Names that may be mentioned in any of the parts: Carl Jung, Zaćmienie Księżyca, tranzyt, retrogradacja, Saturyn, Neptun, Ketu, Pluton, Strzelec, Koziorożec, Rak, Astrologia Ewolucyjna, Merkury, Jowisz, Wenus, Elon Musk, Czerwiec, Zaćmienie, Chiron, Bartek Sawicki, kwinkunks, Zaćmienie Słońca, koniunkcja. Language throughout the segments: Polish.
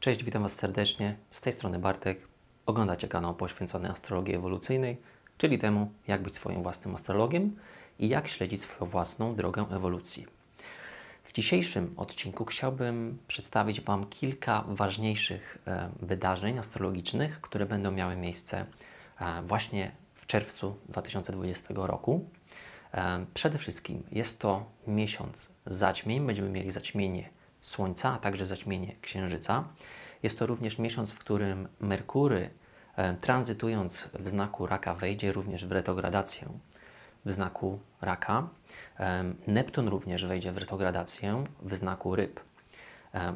Cześć, witam Was serdecznie. Z tej strony Bartek. Oglądacie kanał poświęcony astrologii ewolucyjnej, czyli temu, jak być swoim własnym astrologiem i jak śledzić swoją własną drogę ewolucji. W dzisiejszym odcinku chciałbym przedstawić Wam kilka ważniejszych wydarzeń astrologicznych, które będą miały miejsce właśnie w czerwcu 2020 roku. Przede wszystkim jest to miesiąc zaćmień. Będziemy mieli zaćmienie Słońca, a także zaćmienie Księżyca. Jest to również miesiąc, w którym Merkury, tranzytując w znaku Raka, wejdzie również w retrogradację w znaku Raka. Neptun również wejdzie w retrogradację w znaku Ryb.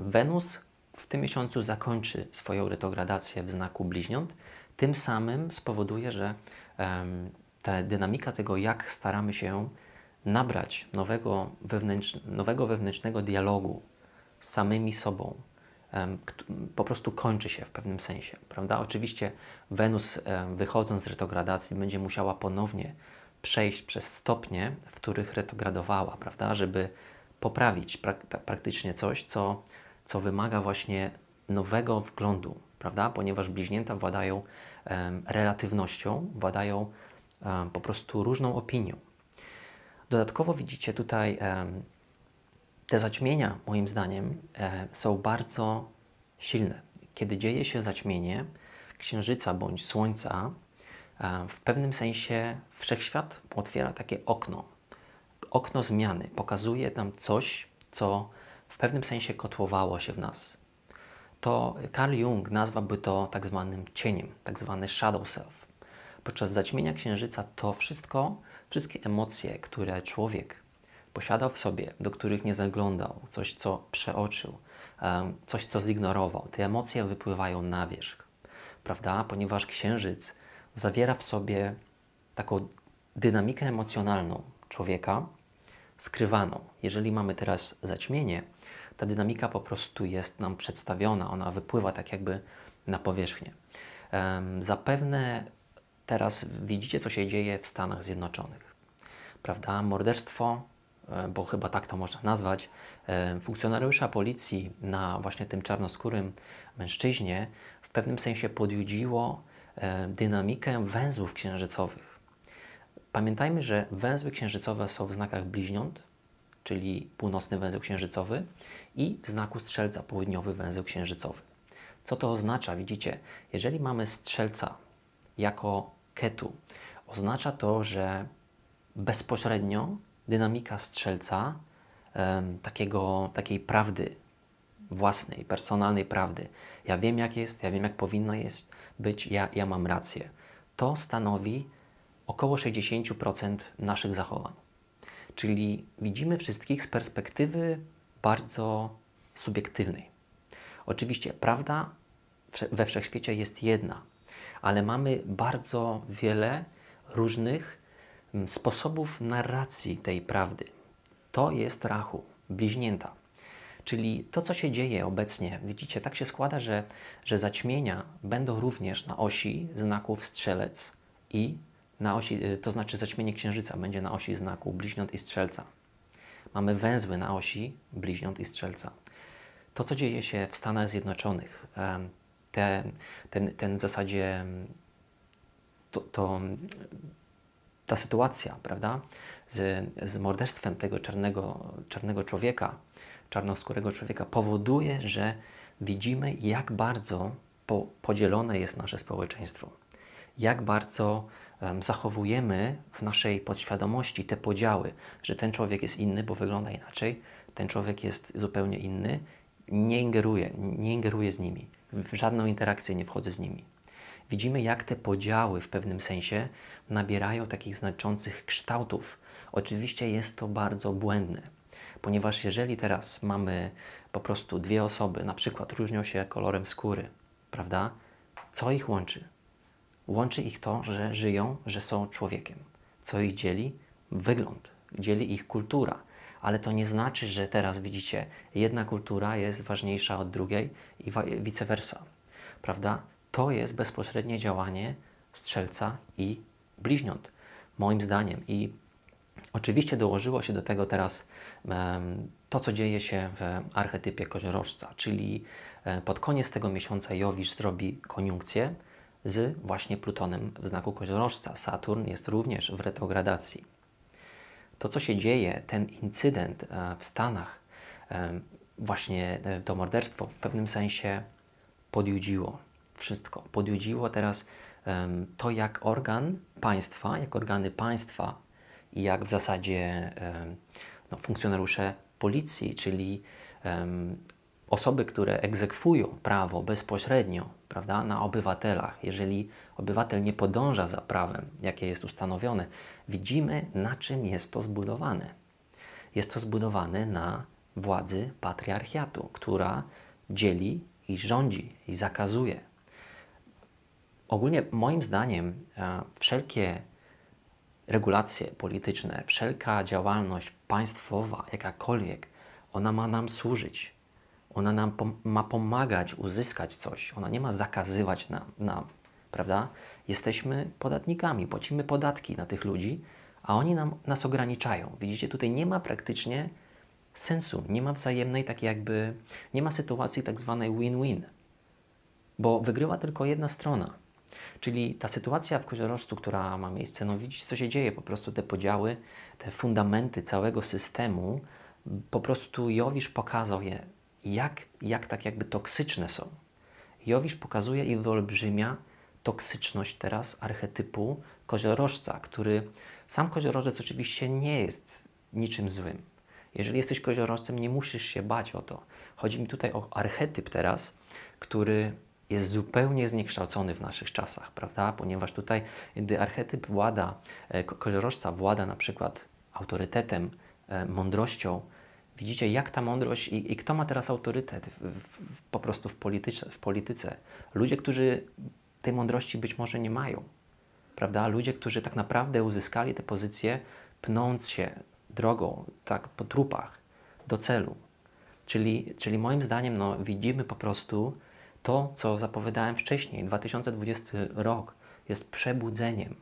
Wenus w tym miesiącu zakończy swoją retrogradację w znaku Bliźniąt. Tym samym spowoduje, że ta dynamika tego, jak staramy się nabrać nowego wewnętrznego dialogu z samymi sobą, po prostu kończy się w pewnym sensie, prawda? Oczywiście Wenus, wychodząc z retrogradacji, będzie musiała ponownie przejść przez stopnie, w których retrogradowała, prawda? Żeby poprawić praktycznie coś, co wymaga właśnie nowego wglądu, prawda? Ponieważ bliźnięta władają relatywnością, władają po prostu różną opinią. Dodatkowo widzicie tutaj te zaćmienia, moim zdaniem, są bardzo silne. Kiedy dzieje się zaćmienie Księżyca bądź Słońca, w pewnym sensie wszechświat otwiera takie okno. Okno zmiany pokazuje nam coś, co w pewnym sensie kotłowało się w nas. To Carl Jung nazwałby to tak zwanym cieniem, tak zwany shadow self. Podczas zaćmienia Księżyca to wszystkie emocje, które człowiek posiadał w sobie, do których nie zaglądał, coś, co przeoczył, coś, co zignorował. Te emocje wypływają na wierzch, prawda? Ponieważ Księżyc zawiera w sobie taką dynamikę emocjonalną człowieka, skrywaną. Jeżeli mamy teraz zaćmienie, ta dynamika po prostu jest nam przedstawiona, ona wypływa tak jakby na powierzchnię. Zapewne teraz widzicie, co się dzieje w Stanach Zjednoczonych, prawda? Morderstwo, bo chyba tak to można nazwać, funkcjonariusza policji na właśnie tym czarnoskórym mężczyźnie w pewnym sensie podjudziło dynamikę węzłów księżycowych. Pamiętajmy, że węzły księżycowe są w znakach bliźniąt, czyli północny węzeł księżycowy, i w znaku Strzelca południowy węzeł księżycowy. Co to oznacza? Widzicie, jeżeli mamy Strzelca jako Ketu, oznacza to, że bezpośrednio dynamika Strzelca, takiej prawdy własnej, personalnej prawdy. Ja wiem, jak jest, ja wiem, jak powinno jest być, ja mam rację. To stanowi około 60% naszych zachowań. Czyli widzimy wszystkich z perspektywy bardzo subiektywnej. Oczywiście prawda we wszechświecie jest jedna, ale mamy bardzo wiele różnych sposobów narracji tej prawdy. To jest rachu, bliźnięta. Czyli to, co się dzieje obecnie, widzicie, tak się składa, że zaćmienia będą również na osi znaków Strzelec i na osi, to znaczy zaćmienie Księżyca będzie na osi znaku Bliźniąt i Strzelca. Mamy węzły na osi Bliźniąt i Strzelca. To, co dzieje się w Stanach Zjednoczonych, ten w zasadzie ta sytuacja, prawda, z morderstwem tego czarnoskórego człowieka powoduje, że widzimy, jak bardzo podzielone jest nasze społeczeństwo. Jak bardzo zachowujemy w naszej podświadomości te podziały, że ten człowiek jest inny, bo wygląda inaczej, ten człowiek jest zupełnie inny, nie ingeruję z nimi, w żadną interakcję nie wchodzę z nimi. Widzimy, jak te podziały w pewnym sensie nabierają takich znaczących kształtów. Oczywiście jest to bardzo błędne, ponieważ jeżeli teraz mamy po prostu dwie osoby, na przykład różnią się kolorem skóry, prawda? Co ich łączy? Łączy ich to, że żyją, że są człowiekiem. Co ich dzieli? wygląd, dzieli ich kultura. Ale to nie znaczy, że teraz widzicie, jedna kultura jest ważniejsza od drugiej i vice versa. Prawda? To jest bezpośrednie działanie Strzelca i Bliźniąt, moim zdaniem. I oczywiście dołożyło się do tego teraz to, co dzieje się w archetypie Koziorożca, czyli pod koniec tego miesiąca Jowisz zrobi koniunkcję z właśnie Plutonem w znaku Koziorożca. Saturn jest również w retrogradacji. To, co się dzieje, ten incydent w Stanach, właśnie to morderstwo w pewnym sensie podjudziło wszystko. Podjudziło teraz to, jak organy państwa i jak w zasadzie funkcjonariusze policji, czyli osoby, które egzekwują prawo bezpośrednio, prawda, na obywatelach. Jeżeli obywatel nie podąża za prawem, jakie jest ustanowione, widzimy, na czym jest to zbudowane. Jest to zbudowane na władzy patriarchatu, która dzieli i rządzi i zakazuje. Ogólnie moim zdaniem wszelkie regulacje polityczne, wszelka działalność państwowa, jakakolwiek, ona ma nam służyć. Ona nam ma pomagać uzyskać coś. Ona nie ma zakazywać nam, prawda? Jesteśmy podatnikami, płacimy podatki na tych ludzi, a oni nas ograniczają. Widzicie, tutaj nie ma praktycznie sensu, nie ma wzajemnej takiej jakby, nie ma sytuacji tak zwanej win-win, bo wygrywa tylko jedna strona. Czyli ta sytuacja w Koziorożcu, która ma miejsce, no widzicie, co się dzieje, po prostu te podziały, te fundamenty całego systemu, po prostu Jowisz pokazał je, jak tak jakby toksyczne są. Jowisz pokazuje i wyolbrzymia toksyczność teraz archetypu Koziorożca, który sam Koziorożec oczywiście nie jest niczym złym. Jeżeli jesteś Koziorożcem, nie musisz się bać o to. Chodzi mi tutaj o archetyp teraz, który jest zupełnie zniekształcony w naszych czasach, prawda? Ponieważ tutaj, gdy archetyp Koziorożca włada na przykład autorytetem, mądrością, widzicie, jak ta mądrość i kto ma teraz autorytet po prostu w polityce. Ludzie, którzy tej mądrości być może nie mają, prawda? Ludzie, którzy tak naprawdę uzyskali te pozycje, pnąc się drogą, tak po trupach do celu. Czyli moim zdaniem no, widzimy po prostu to, co zapowiadałem wcześniej. 2020 rok jest przebudzeniem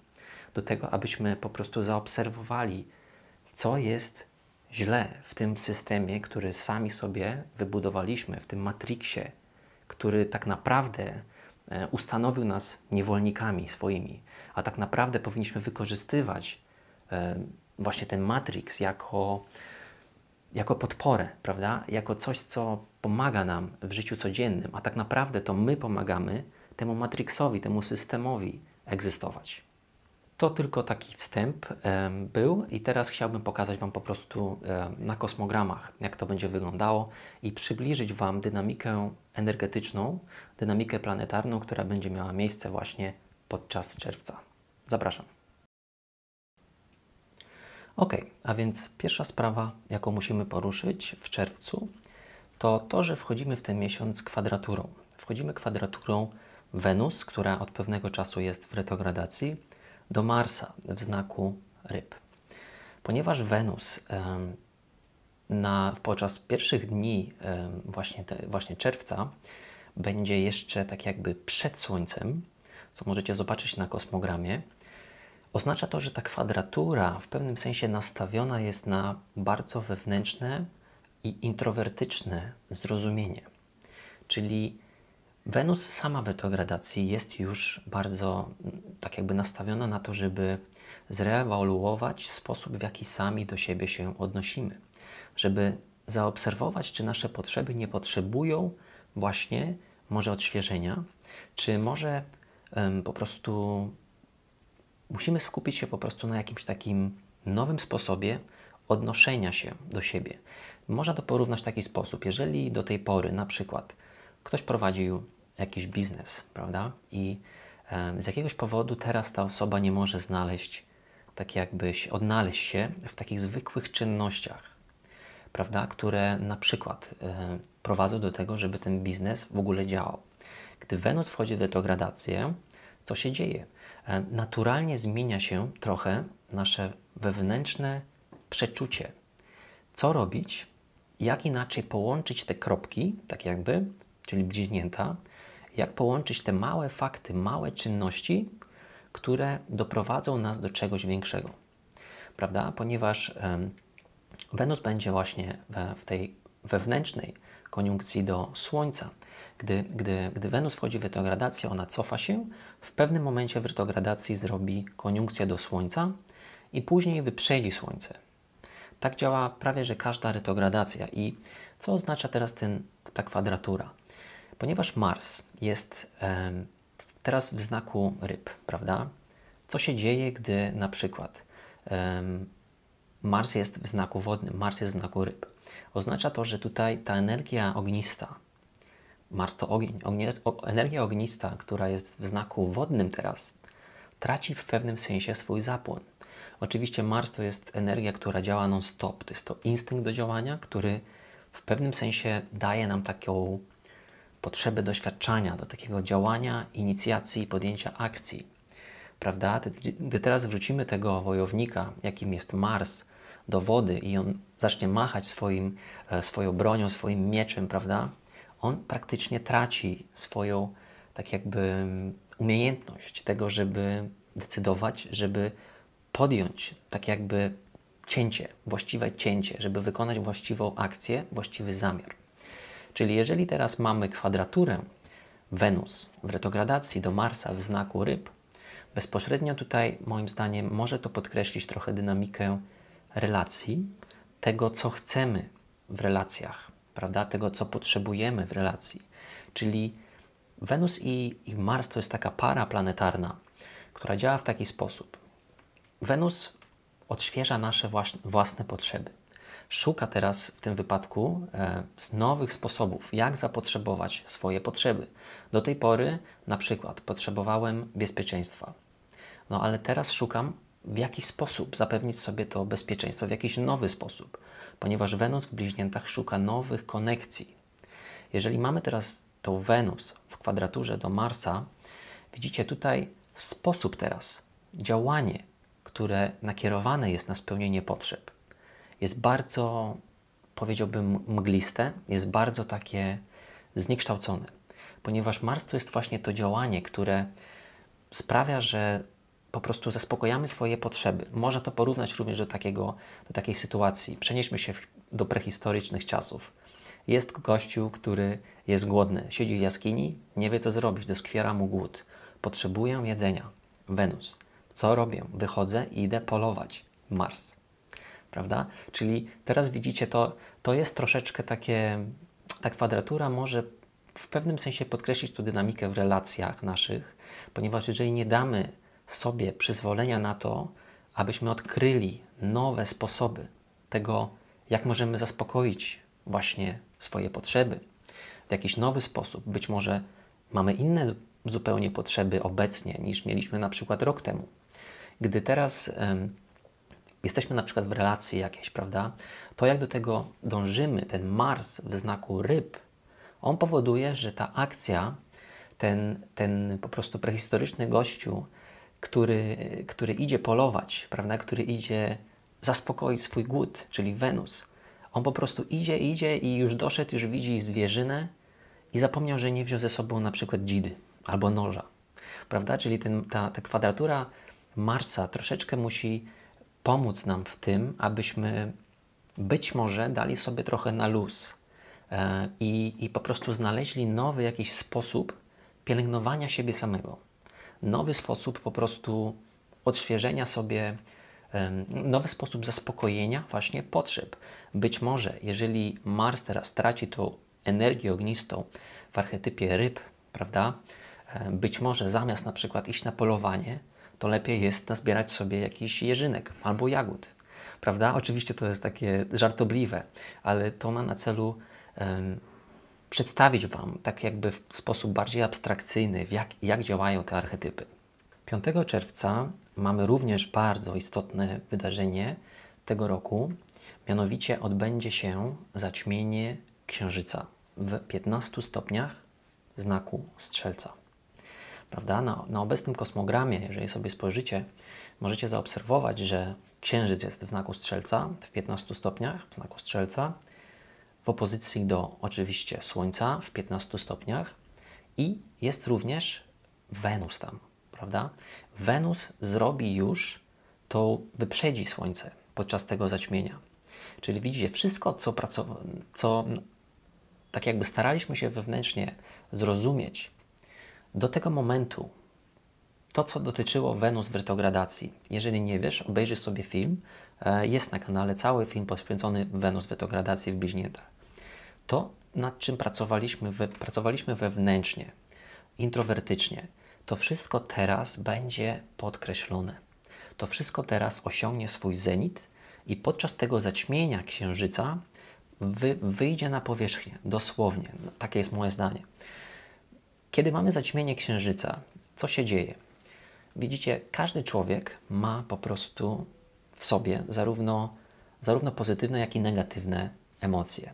do tego, abyśmy po prostu zaobserwowali, co jest źle w tym systemie, który sami sobie wybudowaliśmy, w tym matriksie, który tak naprawdę ustanowił nas niewolnikami swoimi, a tak naprawdę powinniśmy wykorzystywać właśnie ten matriks jako podporę, prawda? Jako coś, co pomaga nam w życiu codziennym, a tak naprawdę to my pomagamy temu matriksowi, temu systemowi egzystować. To tylko taki wstęp był i teraz chciałbym pokazać Wam po prostu na kosmogramach, jak to będzie wyglądało i przybliżyć Wam dynamikę energetyczną, dynamikę planetarną, która będzie miała miejsce właśnie podczas czerwca. Zapraszam. Ok, a więc pierwsza sprawa, jaką musimy poruszyć w czerwcu, to to, że wchodzimy w ten miesiąc kwadraturą. Wchodzimy kwadraturą Wenus, która od pewnego czasu jest w retrogradacji, do Marsa w znaku Ryb. Ponieważ Wenus podczas pierwszych dni właśnie czerwca będzie jeszcze tak jakby przed Słońcem, co możecie zobaczyć na kosmogramie, oznacza to, że ta kwadratura w pewnym sensie nastawiona jest na bardzo wewnętrzne i introwertyczne zrozumienie. Czyli Wenus sama w retrogradacji jest już bardzo tak jakby nastawiona na to, żeby zreewaluować sposób, w jaki sami do siebie się odnosimy. Żeby zaobserwować, czy nasze potrzeby nie potrzebują właśnie może odświeżenia, czy może po prostu musimy skupić się po prostu na jakimś takim nowym sposobie odnoszenia się do siebie. Można to porównać w taki sposób, jeżeli do tej pory na przykład ktoś prowadził jakiś biznes, prawda? I z jakiegoś powodu teraz ta osoba nie może odnaleźć się w takich zwykłych czynnościach, prawda? Które na przykład prowadzą do tego, żeby ten biznes w ogóle działał. Gdy Wenus wchodzi w retrogradację, co się dzieje? Naturalnie zmienia się trochę nasze wewnętrzne przeczucie. Co robić? Jak inaczej połączyć te kropki, tak jakby, czyli bliźnięta, jak połączyć te małe fakty, małe czynności, które doprowadzą nas do czegoś większego, prawda? Ponieważ Wenus będzie właśnie w tej wewnętrznej koniunkcji do Słońca. Gdy Wenus wchodzi w retrogradację, ona cofa się, w pewnym momencie w retrogradacji zrobi koniunkcję do Słońca i później wyprzedzi Słońce. Tak działa prawie że każda retrogradacja. I co oznacza teraz ta kwadratura? Ponieważ Mars jest teraz w znaku ryb, prawda? Co się dzieje, gdy na przykład Mars jest w znaku wodnym, Mars jest w znaku ryb? Oznacza to, że tutaj ta energia ognista, Mars to ogień, energia ognista, która jest w znaku wodnym teraz, traci w pewnym sensie swój zapłon. Oczywiście Mars to jest energia, która działa non-stop, to jest to instynkt do działania, który w pewnym sensie daje nam taką potrzebę doświadczania, do takiego działania, inicjacji, podjęcia akcji, prawda? Gdy teraz wrzucimy tego wojownika, jakim jest Mars, do wody i on zacznie machać swoją bronią, swoim mieczem, prawda? On praktycznie traci swoją, tak jakby, umiejętność tego, żeby decydować, żeby podjąć, tak jakby, cięcie, właściwe cięcie, żeby wykonać właściwą akcję, właściwy zamiar. Czyli jeżeli teraz mamy kwadraturę Wenus w retrogradacji do Marsa w znaku ryb, bezpośrednio tutaj moim zdaniem może to podkreślić trochę dynamikę relacji, tego co chcemy w relacjach, prawda? Tego co potrzebujemy w relacji. Czyli Wenus i Mars to jest taka para planetarna, która działa w taki sposób. Wenus odświeża nasze własne potrzeby. Szuka teraz w tym wypadku z nowych sposobów, jak zapotrzebować swoje potrzeby. Do tej pory na przykład potrzebowałem bezpieczeństwa, no ale teraz szukam, w jaki sposób zapewnić sobie to bezpieczeństwo, w jakiś nowy sposób, ponieważ Wenus w bliźniętach szuka nowych konekcji. Jeżeli mamy teraz tą Wenus w kwadraturze do Marsa, widzicie tutaj sposób teraz, działanie, które nakierowane jest na spełnienie potrzeb. Jest bardzo, powiedziałbym, mgliste, jest bardzo takie zniekształcone, ponieważ Mars to jest właśnie to działanie, które sprawia, że po prostu zaspokajamy swoje potrzeby. Można to porównać również do takiej sytuacji. Przenieśmy się do prehistorycznych czasów. Jest gościu, który jest głodny, siedzi w jaskini, nie wie co zrobić, doskwiera mu głód. Potrzebuję jedzenia. Wenus. Co robię? Wychodzę i idę polować. Mars. Prawda? Czyli teraz widzicie, to jest troszeczkę takie, ta kwadratura może w pewnym sensie podkreślić tu dynamikę w relacjach naszych, ponieważ jeżeli nie damy sobie przyzwolenia na to, abyśmy odkryli nowe sposoby tego, jak możemy zaspokoić właśnie swoje potrzeby w jakiś nowy sposób, być może mamy inne zupełnie potrzeby obecnie niż mieliśmy na przykład rok temu. Gdy teraz jesteśmy na przykład w relacji jakiejś, prawda? To jak do tego dążymy, ten Mars w znaku ryb, on powoduje, że ta akcja, ten po prostu prehistoryczny gościu, który idzie polować, prawda? Który idzie zaspokoić swój głód, czyli Wenus, on po prostu idzie i już doszedł, już widzi zwierzynę i zapomniał, że nie wziął ze sobą na przykład dzidy albo noża, prawda? Czyli ta kwadratura Marsa troszeczkę musi pomóc nam w tym, abyśmy być może dali sobie trochę na luz i po prostu znaleźli nowy jakiś sposób pielęgnowania siebie samego. Nowy sposób po prostu odświeżenia sobie, nowy sposób zaspokojenia właśnie potrzeb. Być może, jeżeli Mars teraz traci tą energię ognistą w archetypie ryb, prawda? Być może zamiast na przykład iść na polowanie, to lepiej jest nazbierać sobie jakiś jeżynek albo jagód, prawda? Oczywiście to jest takie żartobliwe, ale to ma na celu przedstawić Wam tak jakby w sposób bardziej abstrakcyjny, jak działają te archetypy. 5 czerwca mamy również bardzo istotne wydarzenie tego roku, mianowicie odbędzie się zaćmienie Księżyca w 15 stopniach znaku Strzelca. Prawda? Na obecnym kosmogramie, jeżeli sobie spojrzycie, możecie zaobserwować, że Księżyc jest w znaku Strzelca, w 15 stopniach w znaku Strzelca, w opozycji do oczywiście Słońca w 15 stopniach i jest również Wenus tam, prawda? Wenus zrobi już, to wyprzedzi Słońce podczas tego zaćmienia. Czyli widzicie, wszystko, co tak jakby staraliśmy się wewnętrznie zrozumieć, do tego momentu, to co dotyczyło Wenus w retrogradacji, jeżeli nie wiesz, obejrzysz sobie film, jest na kanale cały film poświęcony Wenus w retrogradacji w Bliźniętach. To, nad czym pracowaliśmy wewnętrznie, introwertycznie, to wszystko teraz będzie podkreślone. To wszystko teraz osiągnie swój zenit i podczas tego zaćmienia Księżyca wyjdzie na powierzchnię, dosłownie. Takie jest moje zdanie. Kiedy mamy zaćmienie Księżyca, co się dzieje? Widzicie, każdy człowiek ma po prostu w sobie zarówno pozytywne, jak i negatywne emocje.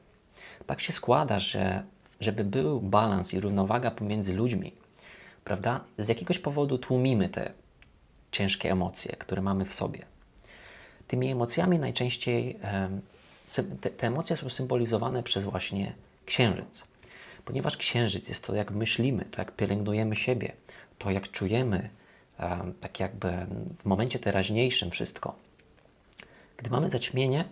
Tak się składa, że żeby był balans i równowaga pomiędzy ludźmi, prawda, z jakiegoś powodu tłumimy te ciężkie emocje, które mamy w sobie. Tymi emocjami najczęściej te emocje są symbolizowane przez właśnie Księżyc. Ponieważ Księżyc jest to, jak myślimy, to jak pielęgnujemy siebie, to jak czujemy, tak jakby w momencie teraźniejszym wszystko. Gdy mamy zaćmienie,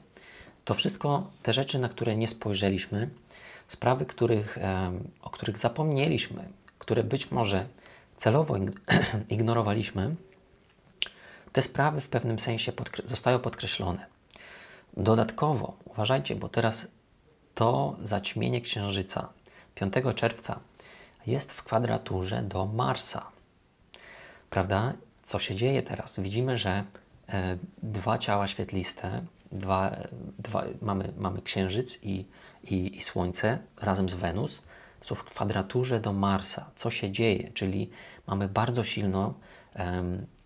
to wszystko, te rzeczy, na które nie spojrzeliśmy, sprawy, o których zapomnieliśmy, które być może celowo ignorowaliśmy, te sprawy w pewnym sensie zostają podkreślone. Dodatkowo, uważajcie, bo teraz to zaćmienie Księżyca 5 czerwca jest w kwadraturze do Marsa. Prawda? Co się dzieje teraz? Widzimy, że dwa ciała świetliste, mamy Księżyc i Słońce razem z Wenus, są w kwadraturze do Marsa. Co się dzieje? Czyli mamy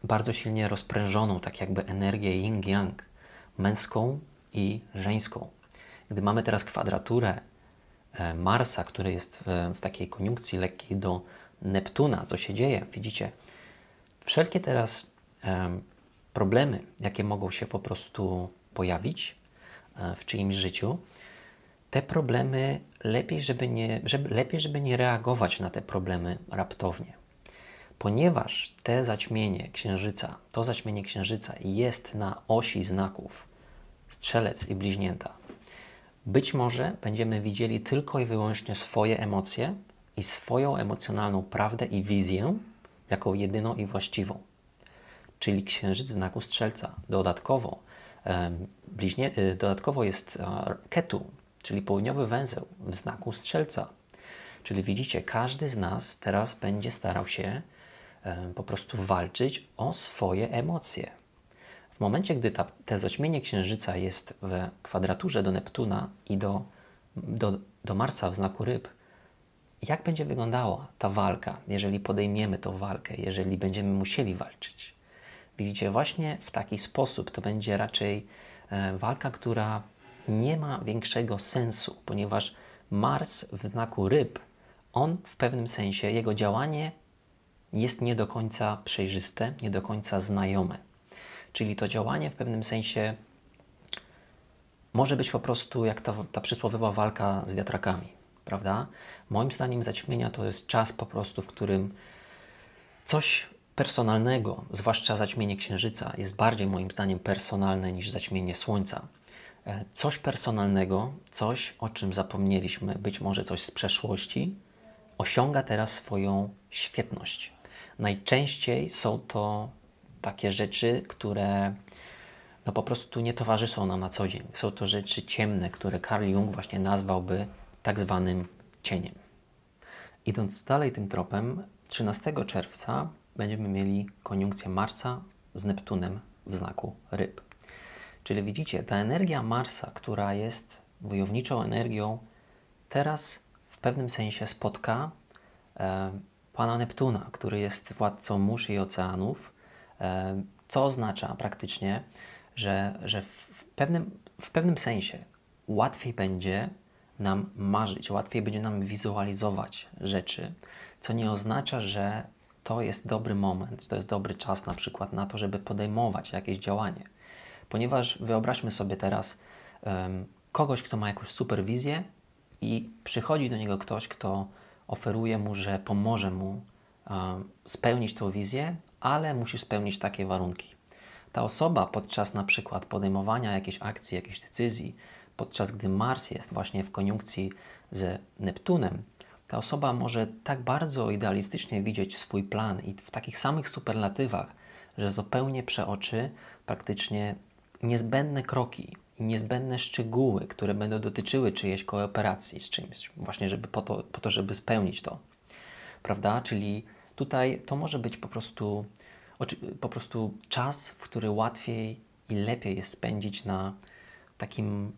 bardzo silnie rozprężoną tak jakby energię yin-yang, męską i żeńską. Gdy mamy teraz kwadraturę Marsa, który jest w takiej koniunkcji lekkiej do Neptuna, co się dzieje? Widzicie, wszelkie teraz problemy, jakie mogą się po prostu pojawić w czyimś życiu, te problemy lepiej, żeby nie reagować na te problemy raptownie. Ponieważ to zaćmienie księżyca jest na osi znaków Strzelec i Bliźnięta, być może będziemy widzieli tylko i wyłącznie swoje emocje i swoją emocjonalną prawdę i wizję jako jedyną i właściwą. Czyli Księżyc w znaku Strzelca. Dodatkowo, dodatkowo jest Ketu, czyli południowy węzeł w znaku Strzelca. Czyli widzicie, każdy z nas teraz będzie starał się po prostu walczyć o swoje emocje. W momencie, gdy to zaćmienie Księżyca jest w kwadraturze do Neptuna i do Marsa w znaku Ryb, jak będzie wyglądała ta walka, jeżeli podejmiemy tą walkę, jeżeli będziemy musieli walczyć? Widzicie, właśnie w taki sposób to będzie raczej walka, która nie ma większego sensu, ponieważ Mars w znaku Ryb, on w pewnym sensie, jego działanie jest nie do końca przejrzyste, nie do końca znajome. Czyli to działanie w pewnym sensie może być po prostu jak ta przysłowiowa walka z wiatrakami, prawda? Moim zdaniem zaćmienia to jest czas po prostu, w którym coś personalnego, zwłaszcza zaćmienie Księżyca, jest bardziej moim zdaniem personalne niż zaćmienie Słońca. Coś personalnego, coś o czym zapomnieliśmy, być może coś z przeszłości, osiąga teraz swoją świetność. Najczęściej są to takie rzeczy, które no po prostu nie towarzyszą nam na co dzień. Są to rzeczy ciemne, które Carl Jung właśnie nazwałby tak zwanym cieniem. Idąc dalej tym tropem, 13 czerwca będziemy mieli koniunkcję Marsa z Neptunem w znaku Ryb. Czyli widzicie, ta energia Marsa, która jest wojowniczą energią, teraz w pewnym sensie spotka pana Neptuna, który jest władcą mórz i oceanów, co oznacza praktycznie, że w pewnym sensie łatwiej będzie nam marzyć, łatwiej będzie nam wizualizować rzeczy, co nie oznacza, że to jest dobry moment, to jest dobry czas na przykład na to, żeby podejmować jakieś działanie. Ponieważ wyobraźmy sobie teraz kogoś, kto ma jakąś superwizję i przychodzi do niego ktoś, kto oferuje mu, że pomoże mu spełnić tą wizję, ale musi spełnić takie warunki. Ta osoba podczas na przykład podejmowania jakiejś akcji, jakiejś decyzji, podczas gdy Mars jest właśnie w koniunkcji z Neptunem, ta osoba może tak bardzo idealistycznie widzieć swój plan i w takich samych superlatywach, że zupełnie przeoczy praktycznie niezbędne kroki i niezbędne szczegóły, które będą dotyczyły czyjejś kooperacji z czymś, właśnie żeby po to, żeby spełnić to. Prawda? Czyli tutaj to może być po prostu czas, w który łatwiej i lepiej jest spędzić na takim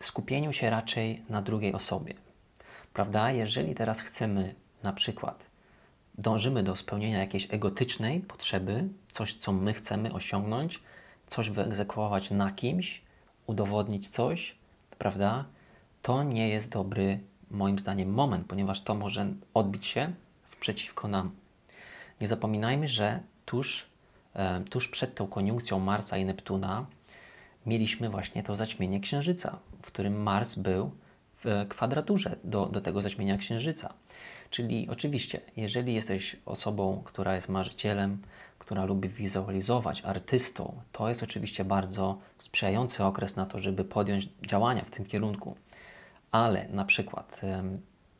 skupieniu się raczej na drugiej osobie. Prawda? Jeżeli teraz chcemy, na przykład, dążymy do spełnienia jakiejś egotycznej potrzeby, coś, co my chcemy osiągnąć, coś wyegzekwować na kimś, udowodnić coś, prawda? To nie jest dobry, moim zdaniem, moment, ponieważ to może odbić się przeciwko nam. Nie zapominajmy, że tuż przed tą koniunkcją Marsa i Neptuna mieliśmy właśnie to zaćmienie Księżyca, w którym Mars był w kwadraturze do tego zaćmienia Księżyca. Czyli oczywiście, jeżeli jesteś osobą, która jest marzycielem, która lubi wizualizować, artystą, to jest oczywiście bardzo sprzyjający okres na to, żeby podjąć działania w tym kierunku. Ale na przykład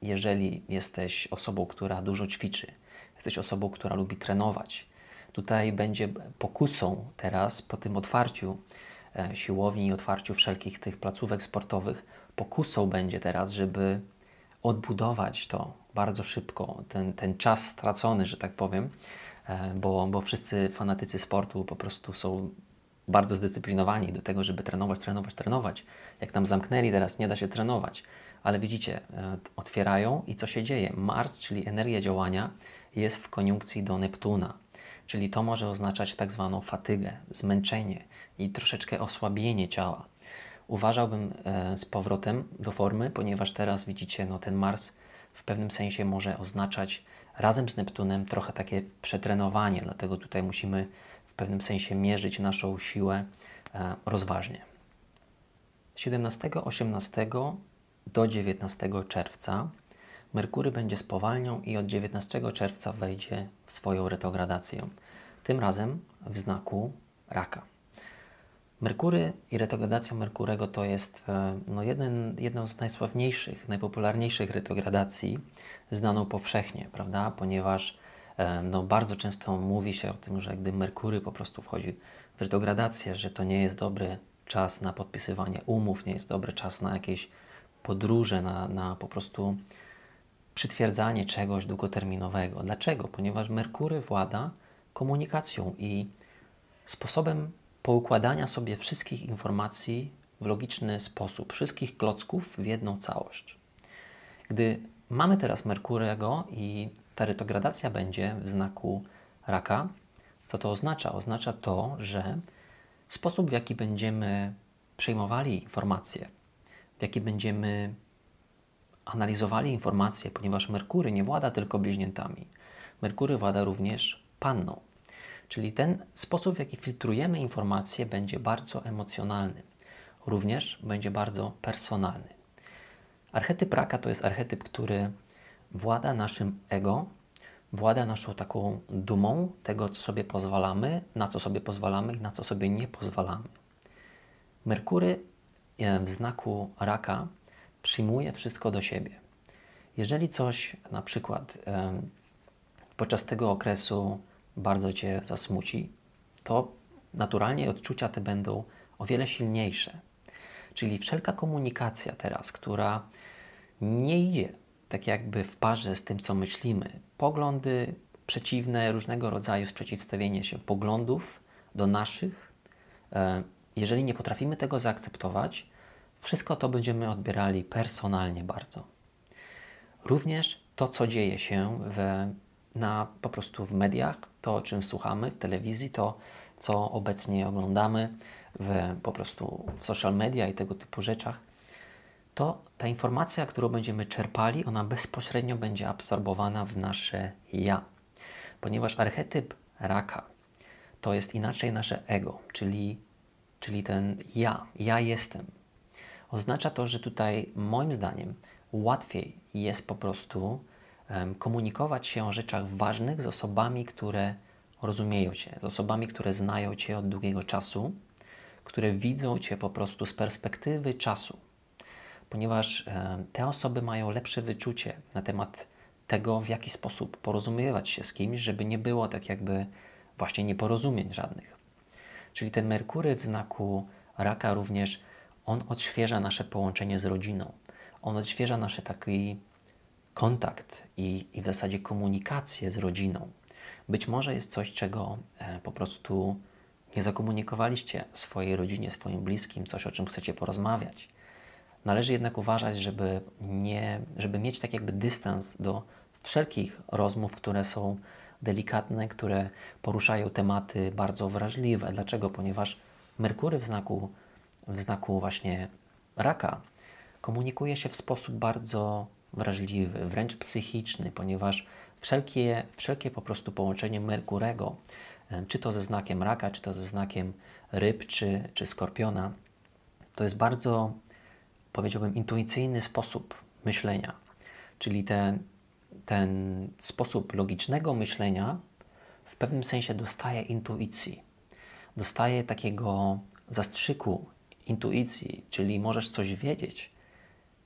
jeżeli jesteś osobą, która dużo ćwiczy, jesteś osobą, która lubi trenować, tutaj będzie pokusą teraz po tym otwarciu siłowni i otwarciu wszelkich tych placówek sportowych, pokusą będzie teraz, żeby odbudować to bardzo szybko, ten czas stracony, że tak powiem, bo wszyscy fanatycy sportu po prostu są bardzo zdyscyplinowani do tego, żeby trenować. Jak nam zamknęli teraz, nie da się trenować. Ale widzicie, otwierają i co się dzieje? Mars, czyli energia działania, jest w koniunkcji do Neptuna. Czyli to może oznaczać tak zwaną fatygę, zmęczenie i troszeczkę osłabienie ciała. Uważałbym z powrotem do formy, ponieważ teraz widzicie, no, ten Mars w pewnym sensie może oznaczać razem z Neptunem trochę takie przetrenowanie, dlatego tutaj musimy w pewnym sensie mierzyć naszą siłę rozważnie. 17, 18 do 19 czerwca Merkury będzie spowalniał i od 19 czerwca wejdzie w swoją retrogradację, tym razem w znaku Raka. Merkury i retrogradacja Merkurego to jest no, jedną z najsławniejszych, najpopularniejszych retrogradacji, znaną powszechnie, prawda? Ponieważ no, bardzo często mówi się o tym, że gdy Merkury po prostu wchodzi w retrogradację, że to nie jest dobry czas na podpisywanie umów, nie jest dobry czas na jakieś podróże, na po prostu przytwierdzanie czegoś długoterminowego. Dlaczego? Ponieważ Merkury włada komunikacją i sposobem poukładania sobie wszystkich informacji w logiczny sposób, wszystkich klocków w jedną całość. Gdy mamy teraz Merkurego i ta retrogradacja będzie w znaku Raka, co to oznacza? Oznacza to, że sposób, w jaki będziemy przyjmowali informacje, w jaki będziemy analizowali informacje, ponieważ Merkury nie włada tylko bliźniętami. Merkury włada również Panną. Czyli ten sposób, w jaki filtrujemy informacje, będzie bardzo emocjonalny. Również będzie bardzo personalny. Archetyp Raka to jest archetyp, który włada naszym ego, włada naszą taką dumą tego, co sobie pozwalamy, na co sobie pozwalamy i na co sobie nie pozwalamy. Merkury w znaku Raka przyjmuje wszystko do siebie. Jeżeli coś na przykład podczas tego okresu bardzo Cię zasmuci, to naturalnie odczucia te będą o wiele silniejsze. Czyli wszelka komunikacja teraz, która nie idzie tak jakby w parze z tym, co myślimy, poglądy przeciwne, różnego rodzaju sprzeciwstawienie się poglądów do naszych, jeżeli nie potrafimy tego zaakceptować, wszystko to będziemy odbierali personalnie bardzo. Również to, co dzieje się po prostu w mediach, to, o czym słuchamy w telewizji, to, co obecnie oglądamy po prostu w social media i tego typu rzeczach, to ta informacja, którą będziemy czerpali, ona bezpośrednio będzie absorbowana w nasze ja. ponieważ archetyp raka to jest inaczej nasze ego, czyli ten ja jestem. Oznacza to, że tutaj moim zdaniem łatwiej jest po prostu komunikować się o rzeczach ważnych z osobami, które rozumieją Cię, z osobami, które znają Cię od długiego czasu, które widzą Cię po prostu z perspektywy czasu, ponieważ te osoby mają lepsze wyczucie na temat tego, w jaki sposób porozumiewać się z kimś, żeby nie było tak jakby właśnie nieporozumień żadnych. Czyli ten Merkury w znaku Raka również, on odświeża nasze połączenie z rodziną, on odświeża nasz taki kontakt i w zasadzie komunikację z rodziną. Być może jest coś, czego po prostu nie zakomunikowaliście swojej rodzinie, swoim bliskim, coś, o czym chcecie porozmawiać. Należy jednak uważać, żeby mieć tak jakby dystans do wszelkich rozmów, które są delikatne, które poruszają tematy bardzo wrażliwe. Dlaczego? Ponieważ Merkury w znaku właśnie Raka komunikuje się w sposób bardzo wrażliwy, wręcz psychiczny, ponieważ wszelkie po prostu połączenie Merkurego, czy to ze znakiem Raka, czy to ze znakiem Ryb, czy Skorpiona, to jest bardzo, powiedziałbym, intuicyjny sposób myślenia, czyli ten sposób logicznego myślenia w pewnym sensie dostaje intuicji, dostaje takiego zastrzyku intuicji, czyli możesz coś wiedzieć,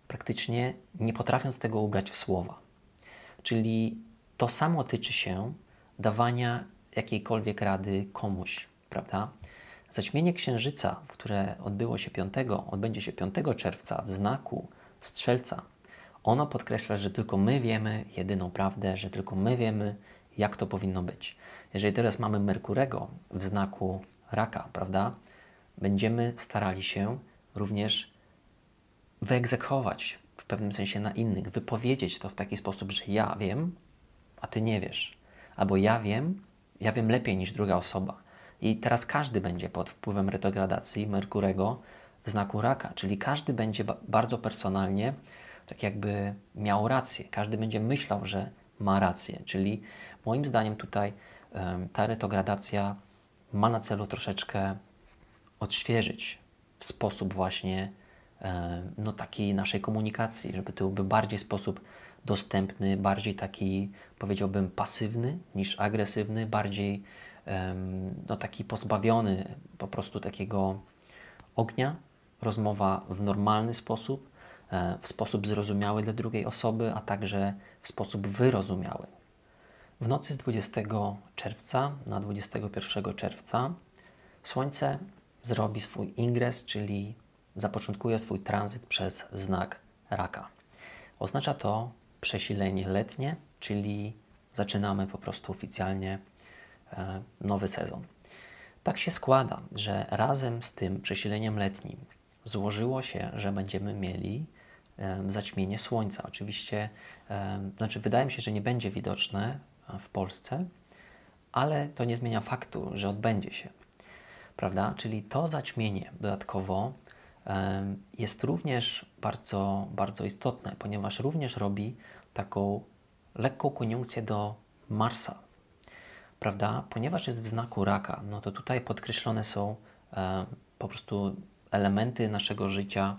praktycznie nie potrafiąc tego ubrać w słowa. Czyli to samo tyczy się dawania jakiejkolwiek rady komuś, prawda? Zaćmienie Księżyca, które odbędzie się 5 czerwca w znaku Strzelca, ono podkreśla, że tylko my wiemy jedyną prawdę, że tylko my wiemy, jak to powinno być. Jeżeli teraz mamy Merkurego w znaku Raka, prawda, będziemy starali się również wyegzekwować w pewnym sensie na innych, wypowiedzieć to w taki sposób, że ja wiem, a ty nie wiesz. Albo ja wiem lepiej niż druga osoba. I teraz każdy będzie pod wpływem retrogradacji Merkurego w znaku Raka, czyli każdy będzie bardzo personalnie tak jakby miał rację. Każdy będzie myślał, że ma rację. Czyli moim zdaniem tutaj ta retrogradacja ma na celu troszeczkę odświeżyć w sposób właśnie no takiej naszej komunikacji, żeby to był bardziej sposób dostępny, bardziej taki, powiedziałbym, pasywny niż agresywny, bardziej no taki pozbawiony po prostu takiego ognia, rozmowa w normalny sposób, w sposób zrozumiały dla drugiej osoby, a także w sposób wyrozumiały. W nocy z 20 czerwca na 21 czerwca Słońce zrobi swój ingres, czyli zapoczątkuje swój tranzyt przez znak Raka. Oznacza to przesilenie letnie, czyli zaczynamy po prostu oficjalnie nowy sezon. Tak się składa, że razem z tym przesileniem letnim złożyło się, że będziemy mieli zaćmienie Słońca. Oczywiście, znaczy wydaje mi się, że nie będzie widoczne w Polsce, ale to nie zmienia faktu, że odbędzie się, prawda? Czyli to zaćmienie dodatkowo jest również bardzo, bardzo istotne, ponieważ również robi taką lekką koniunkcję do Marsa, prawda? Ponieważ jest w znaku Raka, no to tutaj podkreślone są po prostu elementy naszego życia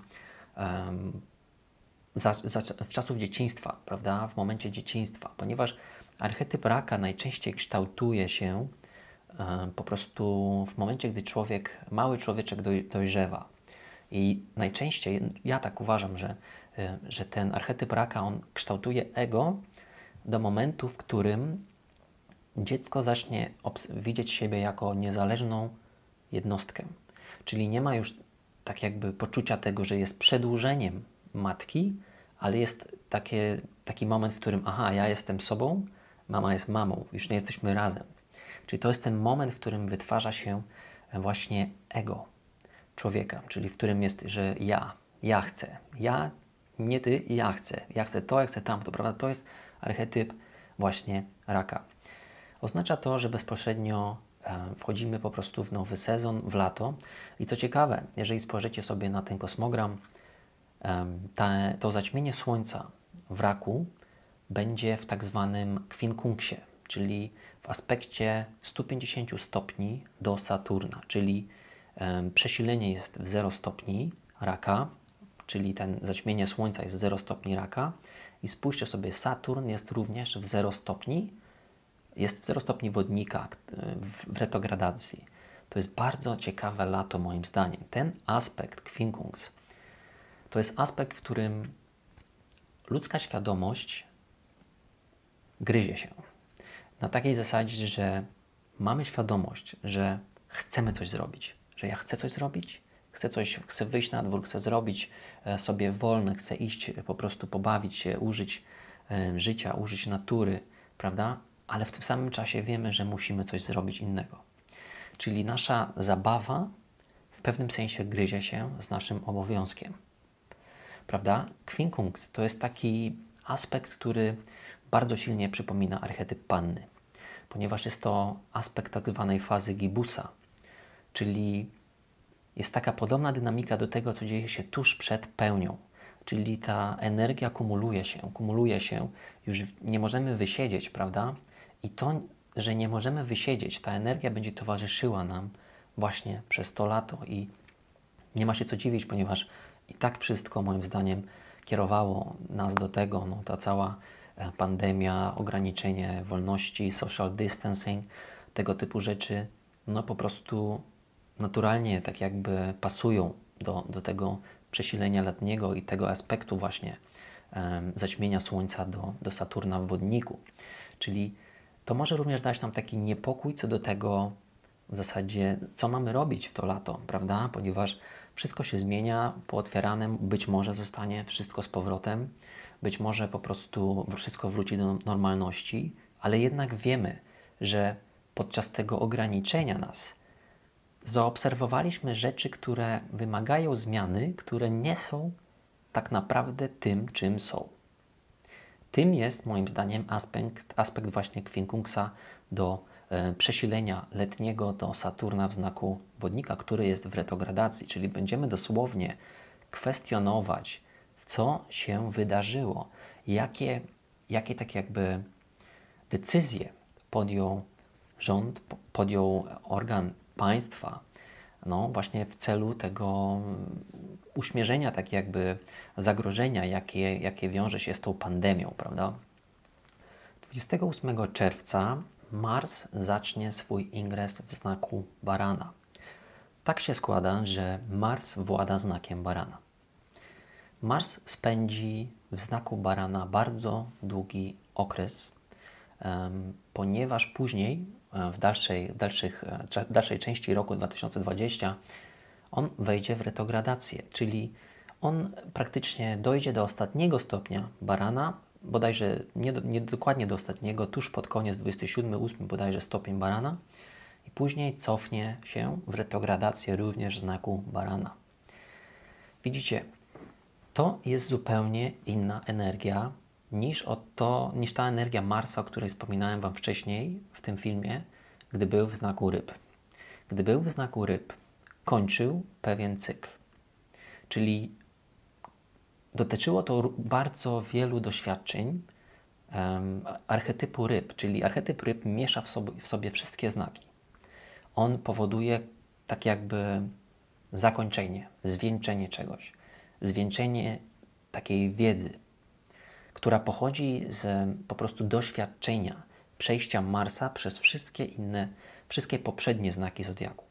w czasów dzieciństwa, prawda? W momencie dzieciństwa, ponieważ archetyp Raka najczęściej kształtuje się po prostu w momencie, gdy człowiek, mały człowieczek dojrzewa. I najczęściej, ja tak uważam, że ten archetyp Raka, on kształtuje ego do momentu, w którym dziecko zacznie widzieć siebie jako niezależną jednostkę. Czyli nie ma już tak jakby poczucia tego, że jest przedłużeniem matki, ale jest taki moment, w którym aha, ja jestem sobą, mama jest mamą, już nie jesteśmy razem. Czyli to jest ten moment, w którym wytwarza się właśnie ego człowieka, czyli w którym jest, że ja chcę, ja, nie ty, ja chcę to, ja chcę tamto, prawda? To jest archetyp właśnie Raka. Oznacza to, że bezpośrednio wchodzimy po prostu w nowy sezon, w lato. I co ciekawe, jeżeli spojrzycie sobie na ten kosmogram, to zaćmienie Słońca w Raku będzie w tak zwanym kwinkungsie, czyli w aspekcie 150 stopni do Saturna, czyli przesilenie jest w 0 stopni Raka, czyli ten zaćmienie Słońca jest w 0 stopni Raka. I spójrzcie sobie, Saturn jest również w 0 stopni, jest w 0 stopni Wodnika w retrogradacji. To jest bardzo ciekawe lato moim zdaniem. Ten aspekt kwinkunks to jest aspekt, w którym ludzka świadomość gryzie się. Na takiej zasadzie, że mamy świadomość, że chcemy coś zrobić, że ja chcę coś zrobić, chcę wyjść na dwór, chcę zrobić sobie wolne, chcę iść po prostu pobawić się, użyć życia, użyć natury, prawda? Ale w tym samym czasie wiemy, że musimy coś zrobić innego. Czyli nasza zabawa w pewnym sensie gryzie się z naszym obowiązkiem, prawda? Kwinkunks to jest taki aspekt, który bardzo silnie przypomina archetyp Panny, ponieważ jest to aspekt tak zwanej fazy gibusa, czyli jest taka podobna dynamika do tego, co dzieje się tuż przed pełnią, czyli ta energia kumuluje się, już nie możemy wysiedzieć, prawda? I to, że nie możemy wysiedzieć, ta energia będzie towarzyszyła nam właśnie przez to lato i nie ma się co dziwić, ponieważ i tak wszystko moim zdaniem kierowało nas do tego, no, ta cała pandemia, ograniczenie wolności, social distancing, tego typu rzeczy, no po prostu naturalnie tak jakby pasują do tego przesilenia letniego i tego aspektu właśnie zaćmienia Słońca do Saturna w Wodniku. Czyli to może również dać nam taki niepokój co do tego w zasadzie, co mamy robić w to lato, prawda? Ponieważ wszystko się zmienia, pootwierane być może zostanie wszystko z powrotem, być może po prostu wszystko wróci do normalności, ale jednak wiemy, że podczas tego ograniczenia nas zaobserwowaliśmy rzeczy, które wymagają zmiany, które nie są tak naprawdę tym, czym są. Tym jest moim zdaniem aspekt właśnie kwinkunksa do przesilenia letniego do Saturna w znaku Wodnika, który jest w retrogradacji, czyli będziemy dosłownie kwestionować, co się wydarzyło, jakie tak jakby decyzje podjął rząd, podjął organ państwa, no właśnie w celu tego uśmierzenia tak jakby zagrożenia, jakie wiąże się z tą pandemią, prawda? 28 czerwca Mars zacznie swój ingres w znaku Barana. Tak się składa, że Mars włada znakiem Barana. Mars spędzi w znaku Barana bardzo długi okres, ponieważ później w dalszej części roku 2020 on wejdzie w retrogradację, czyli on praktycznie dojdzie do ostatniego stopnia Barana, bodajże nie dokładnie do ostatniego, tuż pod koniec 27-8 bodajże stopień Barana i później cofnie się w retrogradację również w znaku Barana. Widzicie, to jest zupełnie inna energia niż ta energia Marsa, o której wspominałem Wam wcześniej w tym filmie, gdy był w znaku Ryb. Gdy był w znaku Ryb, kończył pewien cykl. Czyli dotyczyło to bardzo wielu doświadczeń archetypu Ryb, czyli archetyp Ryb miesza w sobie wszystkie znaki. On powoduje tak jakby zakończenie, zwieńczenie czegoś, zwieńczenie takiej wiedzy, która pochodzi z po prostu doświadczenia przejścia Marsa przez wszystkie poprzednie znaki Zodiaku.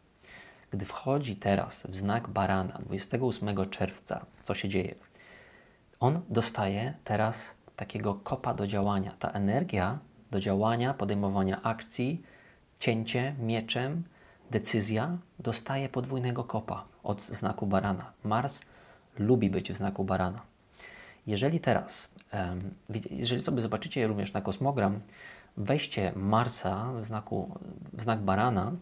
Gdy wchodzi teraz w znak Barana 28 czerwca, co się dzieje? On dostaje teraz takiego kopa do działania. Ta energia do działania, podejmowania akcji, cięcie mieczem, decyzja dostaje podwójnego kopa od znaku Barana. Mars lubi być w znaku Barana. Jeżeli teraz, jeżeli sobie zobaczycie również na kosmogram, wejście Marsa w znak Barana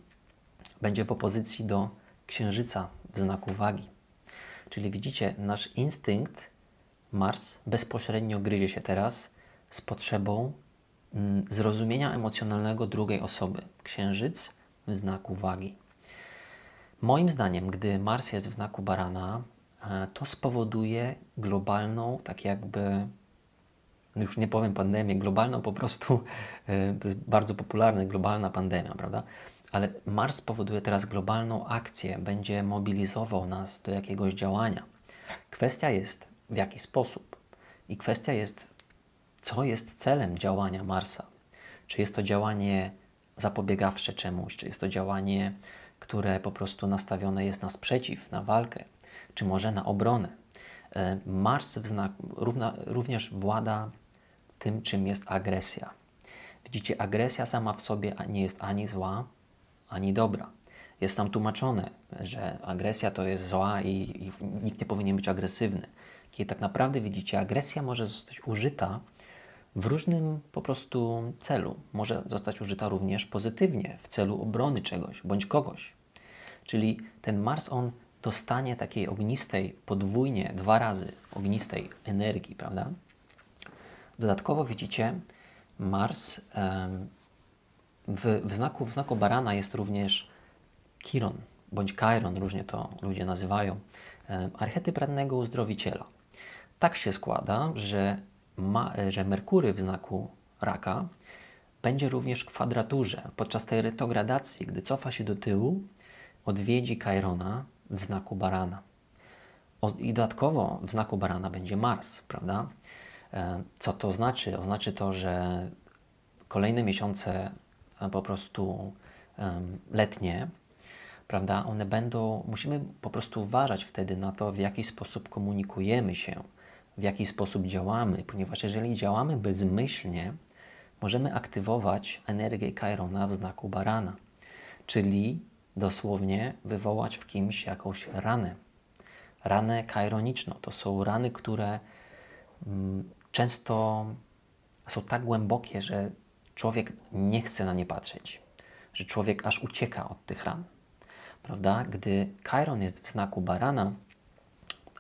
będzie w opozycji do Księżyca w znaku Wagi. Czyli widzicie, nasz instynkt Mars bezpośrednio gryzie się teraz z potrzebą zrozumienia emocjonalnego drugiej osoby. Księżyc w znaku Wagi. Moim zdaniem, gdy Mars jest w znaku Barana, to spowoduje globalną, tak jakby już nie powiem pandemię globalną, po prostu to jest bardzo popularne, globalna pandemia, prawda? Ale Mars powoduje teraz globalną akcję, będzie mobilizował nas do jakiegoś działania. Kwestia jest, w jaki sposób. I kwestia jest, co jest celem działania Marsa. Czy jest to działanie zapobiegawcze czemuś, czy jest to działanie, które po prostu nastawione jest na sprzeciw, na walkę, czy może na obronę. Mars w znaku również włada tym, czym jest agresja. Widzicie, agresja sama w sobie nie jest ani zła, ani dobra. Jest tam tłumaczone, że agresja to jest zła i nikt nie powinien być agresywny. Kiedy tak naprawdę widzicie, agresja może zostać użyta w różnym po prostu celu. Może zostać użyta również pozytywnie, w celu obrony czegoś bądź kogoś. Czyli ten Mars, on dostanie takiej ognistej, podwójnie, dwa razy ognistej energii, prawda? Dodatkowo widzicie, Mars w znaku barana jest również Chiron, bądź Chiron, różnie to ludzie nazywają, archetyp rannego uzdrowiciela. Tak się składa, że Merkury w znaku Raka będzie również w kwadraturze. Podczas tej retrogradacji, gdy cofa się do tyłu, odwiedzi Chirona w znaku barana. I dodatkowo w znaku barana będzie Mars, prawda? Co to znaczy? Oznaczy to, że kolejne miesiące po prostu letnie, prawda? One będą, musimy po prostu uważać wtedy na to, w jaki sposób komunikujemy się, w jaki sposób działamy, ponieważ jeżeli działamy bezmyślnie, możemy aktywować energię Chirona w znaku barana, czyli dosłownie wywołać w kimś jakąś ranę, ranę chironiczną. To są rany, które często są tak głębokie, że człowiek nie chce na nie patrzeć, że człowiek aż ucieka od tych ran, prawda? Gdy Chiron jest w znaku barana,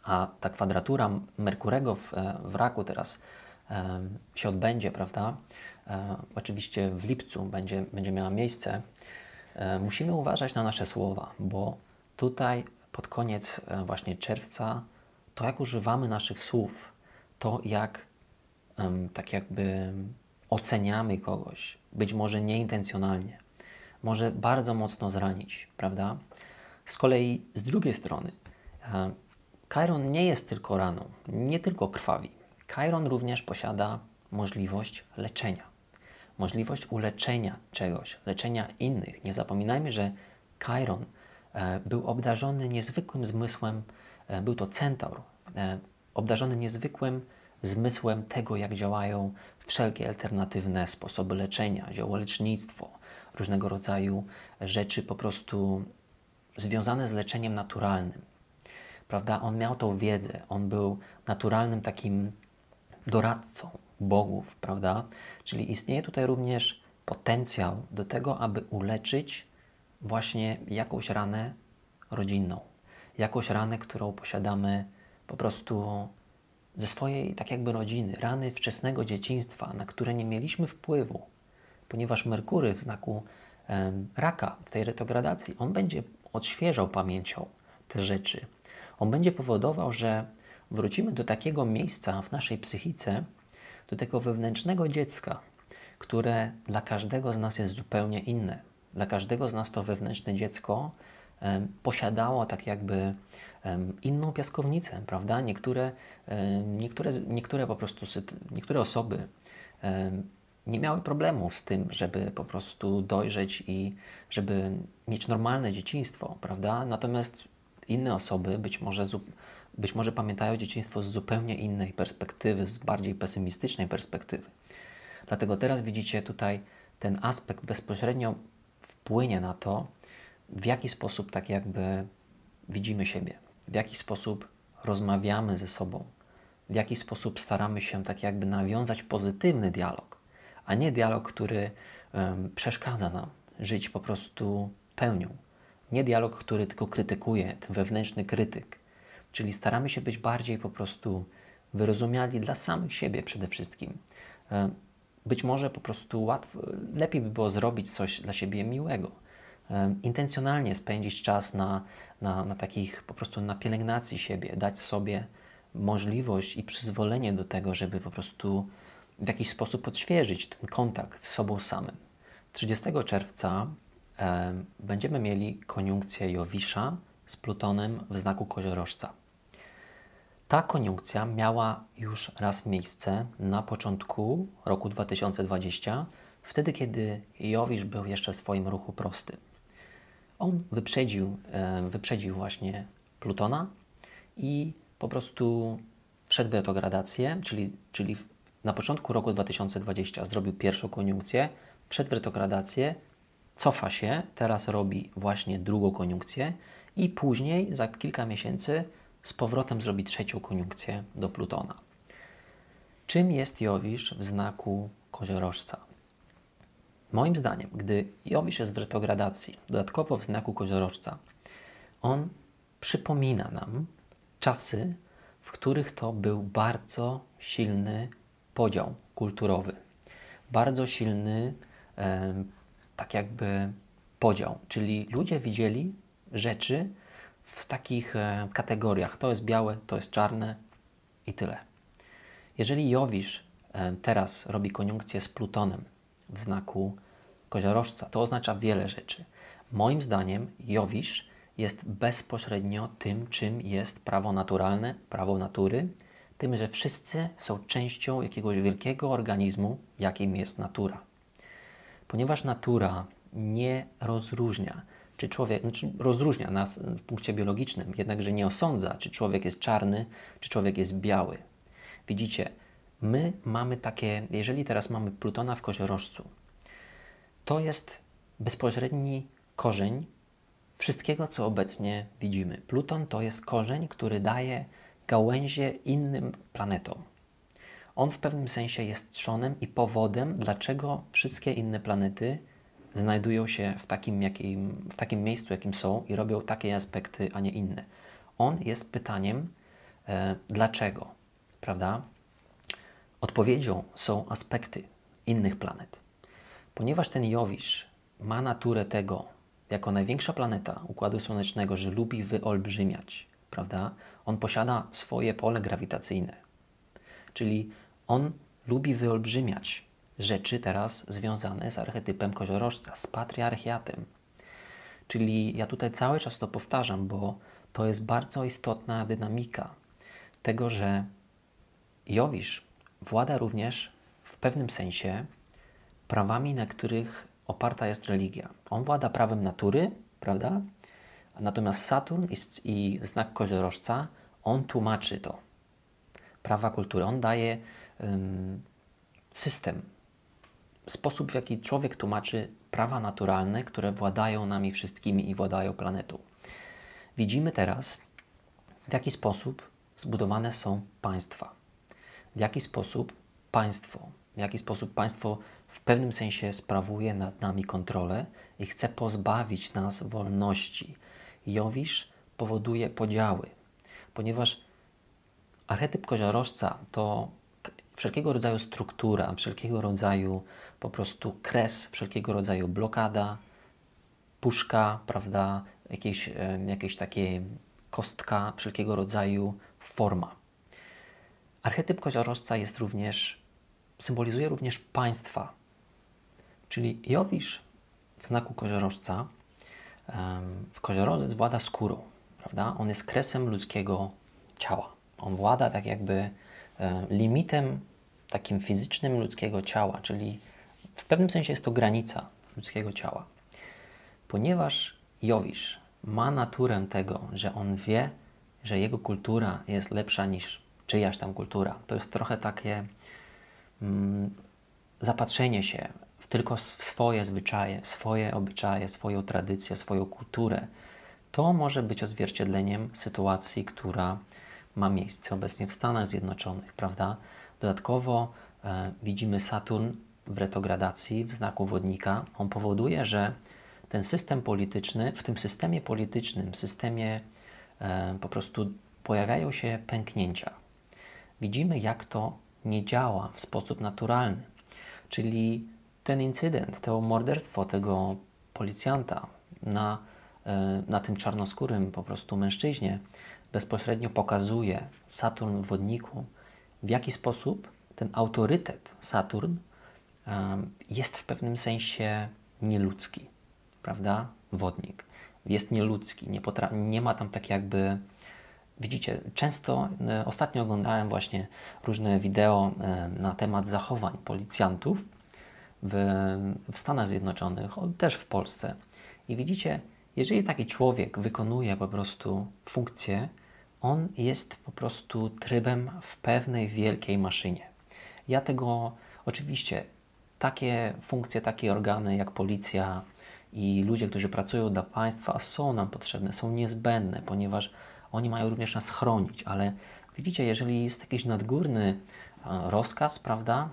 a ta kwadratura Merkurego w Raku teraz się odbędzie, prawda? Oczywiście w lipcu będzie miała miejsce. Musimy uważać na nasze słowa, bo tutaj pod koniec właśnie czerwca to, jak używamy naszych słów, to jak tak jakby oceniamy kogoś, być może nieintencjonalnie, może bardzo mocno zranić, prawda? Z kolei z drugiej strony Chiron nie jest tylko raną, nie tylko krwawi. Chiron również posiada możliwość leczenia. Możliwość uleczenia czegoś, leczenia innych. Nie zapominajmy, że Chiron był obdarzony niezwykłym zmysłem, był to centaur, obdarzony niezwykłym zmysłem tego, jak działają wszelkie alternatywne sposoby leczenia, ziołolecznictwo, różnego rodzaju rzeczy po prostu związane z leczeniem naturalnym. Prawda? On miał tą wiedzę, on był naturalnym takim doradcą bogów, prawda? Czyli istnieje tutaj również potencjał do tego, aby uleczyć właśnie jakąś ranę rodzinną, jakąś ranę, którą posiadamy po prostu ze swojej tak jakby rodziny, rany wczesnego dzieciństwa, na które nie mieliśmy wpływu, ponieważ Merkury w znaku Raka w tej retrogradacji, on będzie odświeżał pamięcią te rzeczy. On będzie powodował, że wrócimy do takiego miejsca w naszej psychice, do tego wewnętrznego dziecka, które dla każdego z nas jest zupełnie inne. Dla każdego z nas to wewnętrzne dziecko posiadało tak jakby inną piaskownicę, prawda? Niektóre osoby nie miały problemów z tym, żeby po prostu dojrzeć i żeby mieć normalne dzieciństwo, prawda? Natomiast inne osoby być może pamiętają dzieciństwo z zupełnie innej perspektywy, z bardziej pesymistycznej perspektywy. Dlatego teraz widzicie tutaj ten aspekt bezpośrednio wpłynie na to, w jaki sposób tak jakby widzimy siebie, w jaki sposób rozmawiamy ze sobą, w jaki sposób staramy się tak jakby nawiązać pozytywny dialog, a nie dialog, który przeszkadza nam żyć po prostu pełnią. Nie dialog, który tylko krytykuje, ten wewnętrzny krytyk. Czyli staramy się być bardziej po prostu wyrozumiali dla samych siebie przede wszystkim. Być może po prostu lepiej by było zrobić coś dla siebie miłego. Intencjonalnie spędzić czas na takich po prostu na pielęgnacji siebie, dać sobie możliwość i przyzwolenie do tego, żeby po prostu w jakiś sposób odświeżyć ten kontakt z sobą samym. 30 czerwca będziemy mieli koniunkcję Jowisza z Plutonem w znaku Koziorożca. Ta koniunkcja miała już raz miejsce na początku roku 2020, wtedy kiedy Jowisz był jeszcze w swoim ruchu prostym. On wyprzedził właśnie Plutona i po prostu wszedł w retrogradację, czyli na początku roku 2020 zrobił pierwszą koniunkcję, wszedł w retrogradację, cofa się, teraz robi właśnie drugą koniunkcję i później za kilka miesięcy z powrotem zrobi trzecią koniunkcję do Plutona. Czym jest Jowisz w znaku Koziorożca? Moim zdaniem, gdy Jowisz jest w retrogradacji, dodatkowo w znaku Koziorożca, on przypomina nam czasy, w których to był bardzo silny podział kulturowy. Bardzo silny tak jakby podział, czyli ludzie widzieli rzeczy w takich kategoriach. To jest białe, to jest czarne i tyle. Jeżeli Jowisz teraz robi koniunkcję z Plutonem w znaku Koziorożca, to oznacza wiele rzeczy. Moim zdaniem Jowisz jest bezpośrednio tym, czym jest prawo naturalne, prawo natury, tym, że wszyscy są częścią jakiegoś wielkiego organizmu, jakim jest natura. Ponieważ natura nie rozróżnia, czy człowiek, znaczy rozróżnia nas w punkcie biologicznym, jednakże nie osądza, czy człowiek jest czarny, czy człowiek jest biały. Widzicie, my mamy takie, jeżeli teraz mamy Plutona w Koziorożcu, to jest bezpośredni korzeń wszystkiego, co obecnie widzimy. Pluton to jest korzeń, który daje gałęzie innym planetom. On w pewnym sensie jest trzonem i powodem, dlaczego wszystkie inne planety znajdują się w takim miejscu, jakim są i robią takie aspekty, a nie inne. On jest pytaniem, dlaczego, prawda? Odpowiedzią są aspekty innych planet. Ponieważ ten Jowisz ma naturę tego, jako największa planeta Układu Słonecznego, że lubi wyolbrzymiać, prawda? On posiada swoje pole grawitacyjne, czyli on lubi wyolbrzymiać rzeczy teraz związane z archetypem Koziorożca, z patriarchiatem. Czyli ja tutaj cały czas to powtarzam, bo to jest bardzo istotna dynamika tego, że Jowisz włada również w pewnym sensie prawami, na których oparta jest religia. On włada prawem natury, prawda? Natomiast Saturn i znak Koziorożca, on tłumaczy to. Prawa kultury. On daje system, sposób, w jaki człowiek tłumaczy prawa naturalne, które władają nami wszystkimi i władają planetą. Widzimy teraz, w jaki sposób zbudowane są państwa. W jaki sposób państwo, w pewnym sensie sprawuje nad nami kontrolę i chce pozbawić nas wolności. Jowisz powoduje podziały, ponieważ archetyp Koziorożca to wszelkiego rodzaju struktura, wszelkiego rodzaju po prostu kres, wszelkiego rodzaju blokada, puszka, prawda, jakieś takie kostka, wszelkiego rodzaju forma. Archetyp Koziorożca jest również, symbolizuje również państwa. Czyli Jowisz w znaku Koziorożca, Koziorożec włada skórą, prawda? On jest kresem ludzkiego ciała. On włada tak jakby limitem takim fizycznym ludzkiego ciała, czyli w pewnym sensie jest to granica ludzkiego ciała. Ponieważ Jowisz ma naturę tego, że on wie, że jego kultura jest lepsza niż czyjaś tam kultura. To jest trochę takie zapatrzenie się tylko w swoje zwyczaje, swoje obyczaje, swoją tradycję, swoją kulturę. To może być odzwierciedleniem sytuacji, która ma miejsce obecnie w Stanach Zjednoczonych, prawda? Dodatkowo widzimy Saturn w retrogradacji, w znaku wodnika. On powoduje, że ten system polityczny, w tym systemie politycznym, systemie po prostu pojawiają się pęknięcia. Widzimy, jak to nie działa w sposób naturalny. Czyli ten incydent, to morderstwo tego policjanta na tym czarnoskórym po prostu mężczyźnie bezpośrednio pokazuje Saturn w wodniku, w jaki sposób ten autorytet Saturn jest w pewnym sensie nieludzki, prawda? Wodnik jest nieludzki, nie ma tam tak jakby... Widzicie, często ostatnio oglądałem właśnie różne wideo na temat zachowań policjantów w Stanach Zjednoczonych, też w Polsce. I widzicie, jeżeli taki człowiek wykonuje po prostu funkcję, on jest po prostu trybem w pewnej wielkiej maszynie. Ja tego, oczywiście, takie funkcje, takie organy jak policja i ludzie, którzy pracują dla państwa, są nam potrzebne, są niezbędne, ponieważ oni mają również nas chronić, ale widzicie, jeżeli jest jakiś nadgórny rozkaz, prawda,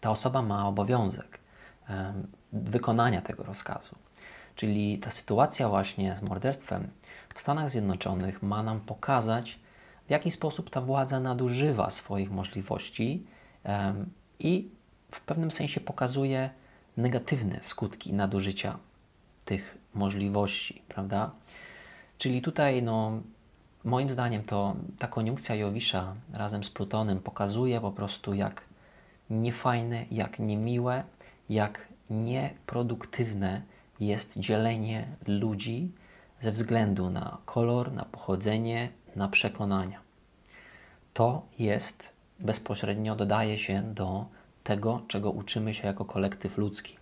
ta osoba ma obowiązek wykonania tego rozkazu. Czyli ta sytuacja właśnie z morderstwem w Stanach Zjednoczonych ma nam pokazać, w jaki sposób ta władza nadużywa swoich możliwości i w pewnym sensie pokazuje negatywne skutki nadużycia tych możliwości, prawda? Czyli tutaj, no, moim zdaniem to ta koniunkcja Jowisza razem z Plutonem pokazuje po prostu, jak niefajne, jak niemiłe, jak nieproduktywne jest dzielenie ludzi ze względu na kolor, na pochodzenie, na przekonania. To jest, bezpośrednio dodaje się do tego, czego uczymy się jako kolektyw ludzki.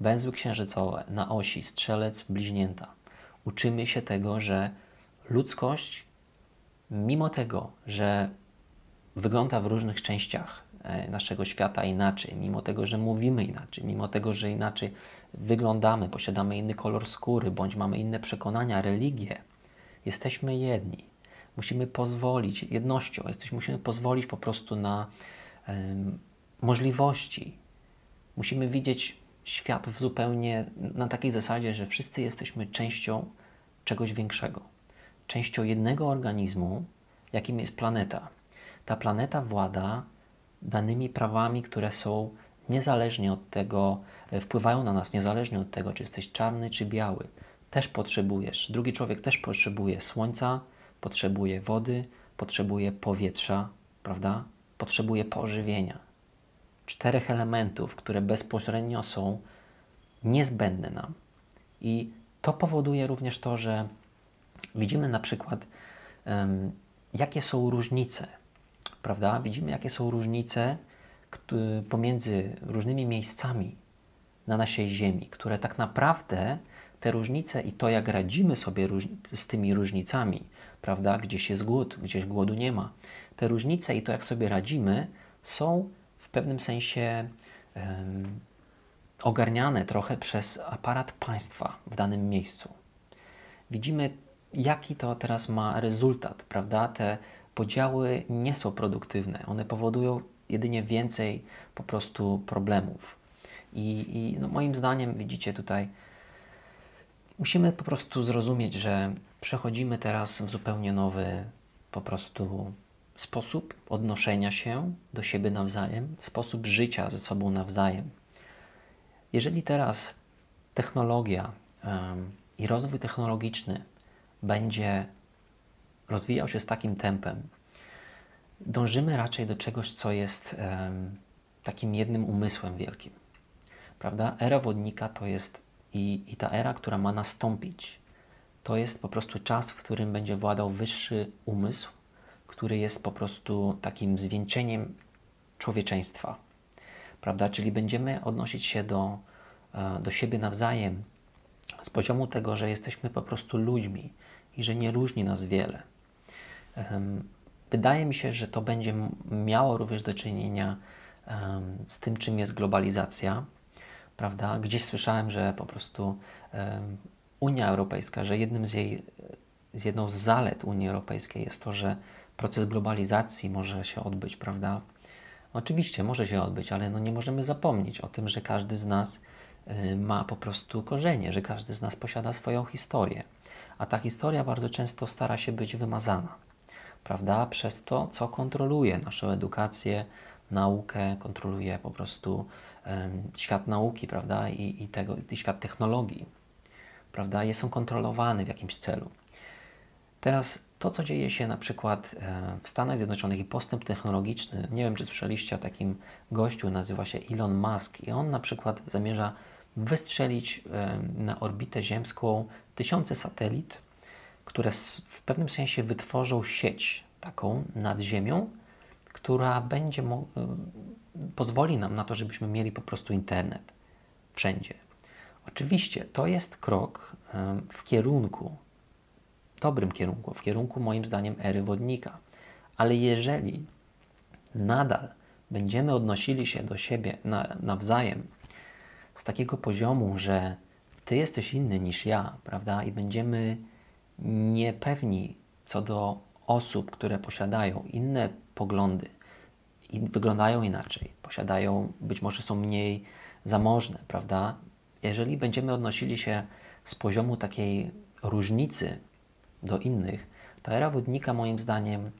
Węzły księżycowe na osi, strzelec, bliźnięta. Uczymy się tego, że ludzkość, mimo tego, że wygląda w różnych częściach naszego świata inaczej, mimo tego, że mówimy inaczej, mimo tego, że inaczej wyglądamy, posiadamy inny kolor skóry, bądź mamy inne przekonania, religie, jesteśmy jedni. Musimy pozwolić jednością, musimy pozwolić po prostu na możliwości. Musimy widzieć świat w zupełnie na takiej zasadzie, że wszyscy jesteśmy częścią czegoś większego. Częścią jednego organizmu, jakim jest planeta. Ta planeta włada danymi prawami, które są niezależnie od tego, wpływają na nas niezależnie od tego, czy jesteś czarny, czy biały. Też potrzebujesz, drugi człowiek też potrzebuje słońca, potrzebuje wody, potrzebuje powietrza, prawda? Potrzebuje pożywienia. 4 elementów, które bezpośrednio są niezbędne nam. I to powoduje również to, że widzimy na przykład, jakie są różnice, prawda? Widzimy, jakie są różnice pomiędzy różnymi miejscami na naszej Ziemi, które tak naprawdę te różnice i to, jak radzimy sobie z tymi różnicami, prawda? Gdzieś jest głód, gdzieś głodu nie ma. Te różnice i to, jak sobie radzimy, są w pewnym sensie ogarniane trochę przez aparat państwa w danym miejscu. Widzimy, jaki to teraz ma rezultat, prawda? Te podziały nie są produktywne. One powodują jedynie więcej po prostu problemów. I no moim zdaniem, widzicie tutaj, musimy po prostu zrozumieć, że przechodzimy teraz w zupełnie nowy po prostu sposób odnoszenia się do siebie nawzajem, sposób życia ze sobą nawzajem. Jeżeli teraz technologia i rozwój technologiczny będzie rozwijał się z takim tempem, dążymy raczej do czegoś, co jest takim jednym umysłem wielkim. Prawda? Era wodnika to jest i ta era, która ma nastąpić. To jest po prostu czas, w którym będzie władał wyższy umysł, który jest po prostu takim zwieńczeniem człowieczeństwa, prawda? Czyli będziemy odnosić się do siebie nawzajem z poziomu tego, że jesteśmy po prostu ludźmi i że nie różni nas wiele. Wydaje mi się, że to będzie miało również do czynienia z tym, czym jest globalizacja, prawda? Gdzieś słyszałem, że po prostu Unia Europejska, że jedną z zalet Unii Europejskiej jest to, że proces globalizacji może się odbyć, prawda? Oczywiście może się odbyć, ale no nie możemy zapomnieć o tym, że każdy z nas ma po prostu korzenie, że każdy z nas posiada swoją historię. A ta historia bardzo często stara się być wymazana, prawda? Przez to, co kontroluje naszą edukację, naukę, kontroluje po prostu świat nauki, prawda? I świat technologii, prawda? Jest on kontrolowany w jakimś celu. Teraz To, co dzieje się na przykład w Stanach Zjednoczonych i postęp technologiczny, nie wiem, czy słyszeliście o takim gościu, nazywa się Elon Musk i on na przykład zamierza wystrzelić na orbitę ziemską tysiące satelit, które w pewnym sensie wytworzą sieć taką nad Ziemią, która będzie pozwoli nam na to, żebyśmy mieli po prostu internet wszędzie. Oczywiście to jest krok w kierunku, dobrym kierunku, w kierunku moim zdaniem ery wodnika. Ale jeżeli nadal będziemy odnosili się do siebie nawzajem z takiego poziomu, że ty jesteś inny niż ja, prawda, i będziemy niepewni co do osób, które posiadają inne poglądy i wyglądają inaczej, posiadają, być może są mniej zamożne, prawda, jeżeli będziemy odnosili się z poziomu takiej różnicy do innych, ta era wodnika moim zdaniem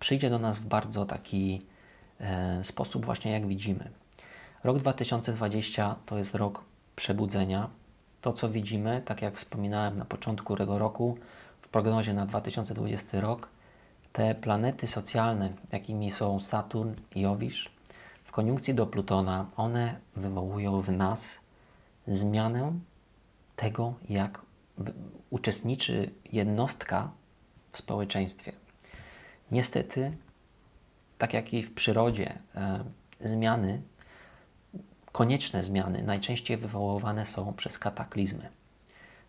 przyjdzie do nas w bardzo taki sposób właśnie jak widzimy. Rok 2020 to jest rok przebudzenia. To, co widzimy, tak jak wspominałem na początku tego roku, w prognozie na 2020 rok, te planety socjalne, jakimi są Saturn i Jowisz, w koniunkcji do Plutona, one wywołują w nas zmianę tego, jak uczestniczy jednostka w społeczeństwie. Niestety, tak jak i w przyrodzie, zmiany, konieczne zmiany, najczęściej wywoływane są przez kataklizmy.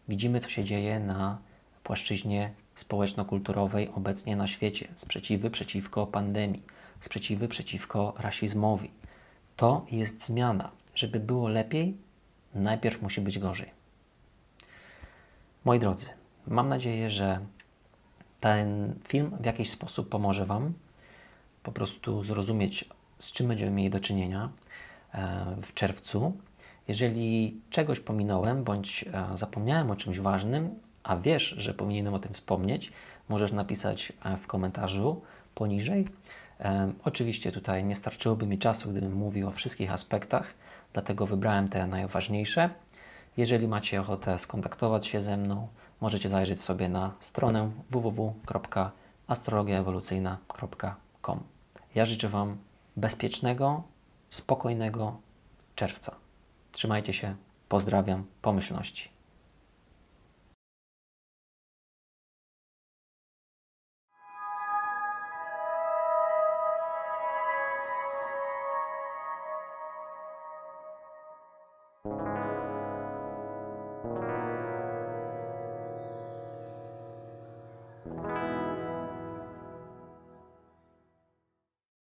Widzimy, co się dzieje na płaszczyźnie społeczno-kulturowej obecnie na świecie. Sprzeciwy przeciwko pandemii, sprzeciwy przeciwko rasizmowi. To jest zmiana. Żeby było lepiej, najpierw musi być gorzej. Moi drodzy, mam nadzieję, że ten film w jakiś sposób pomoże Wam po prostu zrozumieć, z czym będziemy mieli do czynienia w czerwcu. Jeżeli czegoś pominąłem bądź zapomniałem o czymś ważnym, a wiesz, że powinienem o tym wspomnieć, możesz napisać w komentarzu poniżej. Oczywiście tutaj nie starczyłoby mi czasu, gdybym mówił o wszystkich aspektach, dlatego wybrałem te najważniejsze. Jeżeli macie ochotę skontaktować się ze mną, możecie zajrzeć sobie na stronę www.astrologiaewolucyjna.com. Ja życzę Wam bezpiecznego, spokojnego czerwca. Trzymajcie się, pozdrawiam, pomyślności.